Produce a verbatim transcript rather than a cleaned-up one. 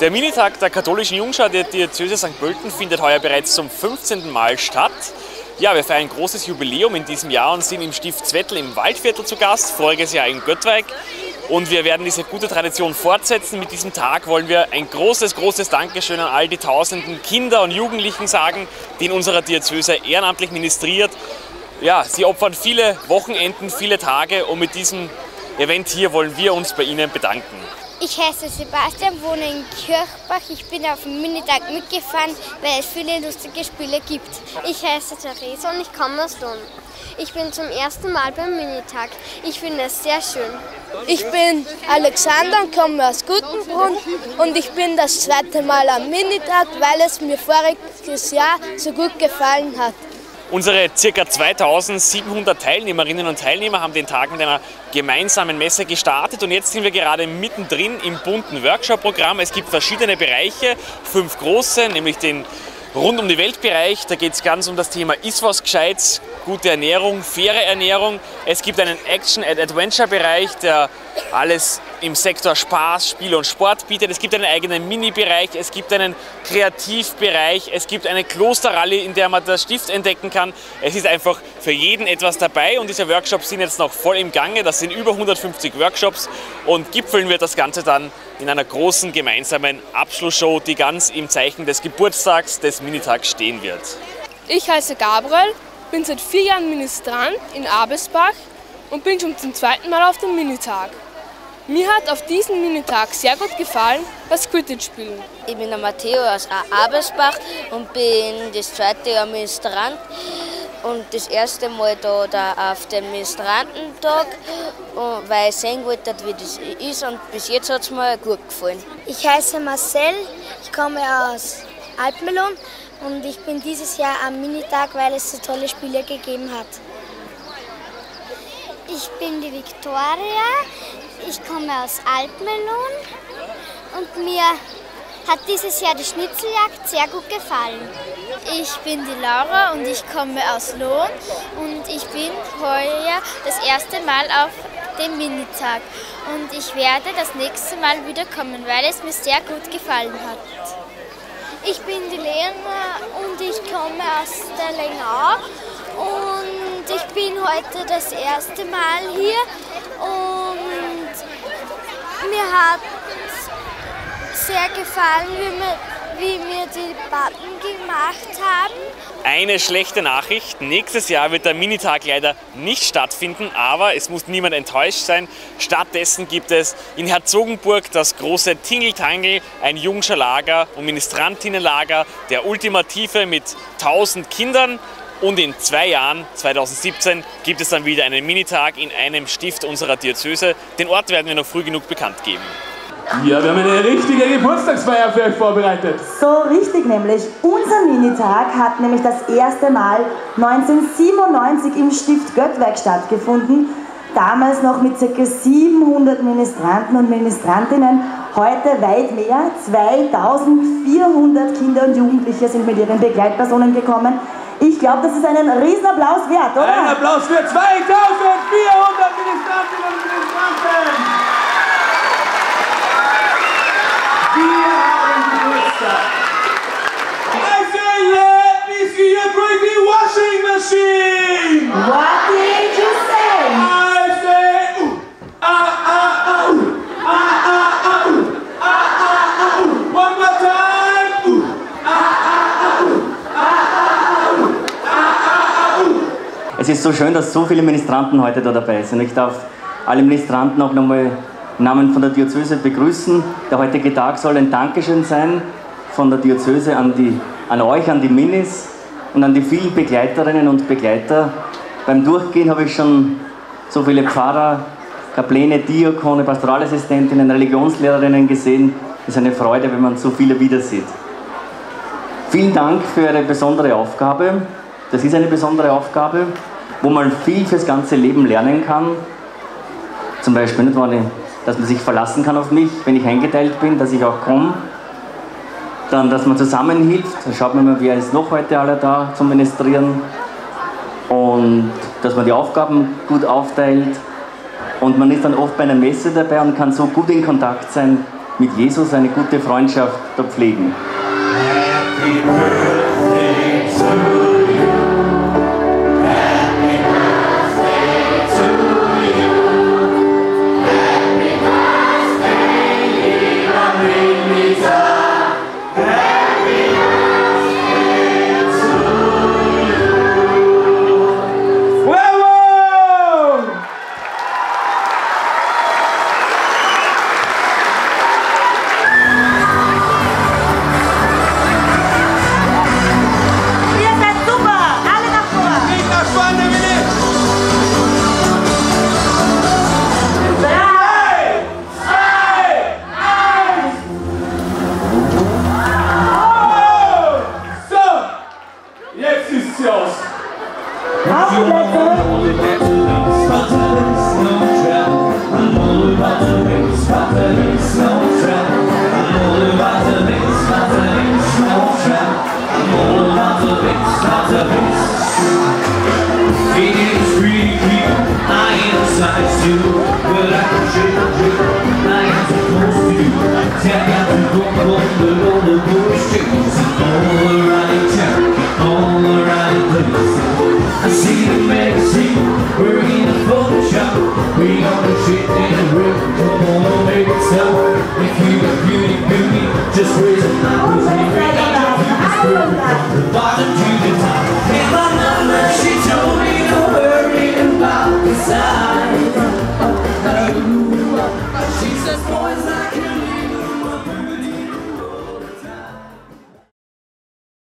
Der Minitag der Katholischen Jungschar der Diözese Sankt Pölten findet heuer bereits zum fünfzehnten Mal statt. Ja, wir feiern ein großes Jubiläum in diesem Jahr und sind im Stift Zwettl im Waldviertel zu Gast, voriges Jahr in Göttweig. Und wir werden diese gute Tradition fortsetzen. Mit diesem Tag wollen wir ein großes, großes Dankeschön an all die tausenden Kinder und Jugendlichen sagen, die in unserer Diözese ehrenamtlich ministriert. Ja, sie opfern viele Wochenenden, viele Tage und mit diesem Event hier wollen wir uns bei Ihnen bedanken. Ich heiße Sebastian, wohne in Kirchbach. Ich bin auf dem Minitag mitgefahren, weil es viele lustige Spiele gibt. Ich heiße Theresa und ich komme aus Lohn. Ich bin zum ersten Mal beim Minitag. Ich finde es sehr schön. Ich bin Alexander und komme aus Gutenbrunn und ich bin das zweite Mal am Minitag, weil es mir voriges Jahr so gut gefallen hat. Unsere ca. zweitausendsiebenhundert Teilnehmerinnen und Teilnehmer haben den Tag mit einer gemeinsamen Messe gestartet und jetzt sind wir gerade mittendrin im bunten Workshop-Programm. Es gibt verschiedene Bereiche, fünf große, nämlich den Rund um die Welt-Bereich. Da geht es ganz um das Thema Ist was Gescheites, gute Ernährung, faire Ernährung. Es gibt einen Action-and-Adventure-Bereich, der alles im Sektor Spaß, Spiele und Sport bietet. Es gibt einen eigenen Mini-Bereich, es gibt einen Kreativbereich, es gibt eine Klosterrallye, in der man das Stift entdecken kann. Es ist einfach für jeden etwas dabei und diese Workshops sind jetzt noch voll im Gange. Das sind über hundertfünfzig Workshops und gipfeln wir das Ganze dann in einer großen gemeinsamen Abschlussshow, die ganz im Zeichen des Geburtstags des Minitags stehen wird. Ich heiße Gabriel, bin seit vier Jahren Ministrant in Abelsbach und bin schon zum zweiten Mal auf dem Minitag. Mir hat auf diesem Minitag sehr gut gefallen, das Quidditch-Spielen. Ich bin der Matteo aus Abelsbach und bin das zweite Jahr Ministrant und das erste Mal da, da auf dem Ministrantentag, weil ich sehen wollte, wie das ist und bis jetzt hat es mir gut gefallen. Ich heiße Marcel, ich komme aus Altmelonen und ich bin dieses Jahr am Minitag, weil es so tolle Spiele gegeben hat. Ich bin die Viktoria, ich komme aus Altmelonen und mir hat dieses Jahr die Schnitzeljagd sehr gut gefallen. Ich bin die Laura und ich komme aus Lohn und ich bin heuer das erste Mal auf dem Minitag und ich werde das nächste Mal wiederkommen, weil es mir sehr gut gefallen hat. Ich bin die Lena und ich komme aus der Lengau und ich bin heute das erste Mal hier und mir hat sehr gefallen, wie wir, wie wir die Button gemacht haben. Eine schlechte Nachricht, nächstes Jahr wird der Minitag leider nicht stattfinden, aber es muss niemand enttäuscht sein. Stattdessen gibt es in Herzogenburg das große Tingeltangel, ein Jungscherlager und Ministrantinnenlager, der ultimative mit tausend Kindern. Und in zwei Jahren, zweitausendsiebzehn, gibt es dann wieder einen Minitag in einem Stift unserer Diözese. Den Ort werden wir noch früh genug bekannt geben. Ja, wir haben eine richtige Geburtstagsfeier für euch vorbereitet. So richtig nämlich. Unser Minitag hat nämlich das erste Mal neunzehnhundertsiebenundneunzig im Stift Göttweig stattgefunden. Damals noch mit ca. siebenhundert Ministranten und Ministrantinnen. Heute weit mehr. zweitausendvierhundert Kinder und Jugendliche sind mit ihren Begleitpersonen gekommen. Ich glaube, das ist einen riesen Applaus wert, oder? Ein Applaus für zweitausendvierhundert Ministrantinnen und Ministranten! Wir haben Geburtstag! I say yeah, this is your pretty washing machine! What did you say? I say, uh, ah, ah, ah, uh, ah, ah, ah, uh, ah, ah, ah, uh, one more time, uh, ah, ah, ah, uh, ah, ah. Es ist so schön, dass so viele Ministranten heute da dabei sind. Ich darf alle Ministranten auch nochmal im Namen von der Diözese begrüßen. Der heutige Tag soll ein Dankeschön sein von der Diözese an, die, an euch, an die Minis und an die vielen Begleiterinnen und Begleiter. Beim Durchgehen habe ich schon so viele Pfarrer, Kapläne, Diakone, Pastoralassistentinnen, Religionslehrerinnen gesehen. Es ist eine Freude, wenn man so viele wieder sieht. Vielen Dank für eure besondere Aufgabe. Das ist eine besondere Aufgabe, wo man viel fürs ganze Leben lernen kann. Zum Beispiel, nicht, dass man sich verlassen kann auf mich, wenn ich eingeteilt bin, dass ich auch komme. Dann, dass man zusammenhilft. Dann schaut man mal, wer ist noch heute alle da zum Ministrieren. Und dass man die Aufgaben gut aufteilt. Und man ist dann oft bei einer Messe dabei und kann so gut in Kontakt sein mit Jesus eine gute Freundschaft da pflegen. Happy birthday to you. Bottom to the top, and my mama, she told me to worry about the sound.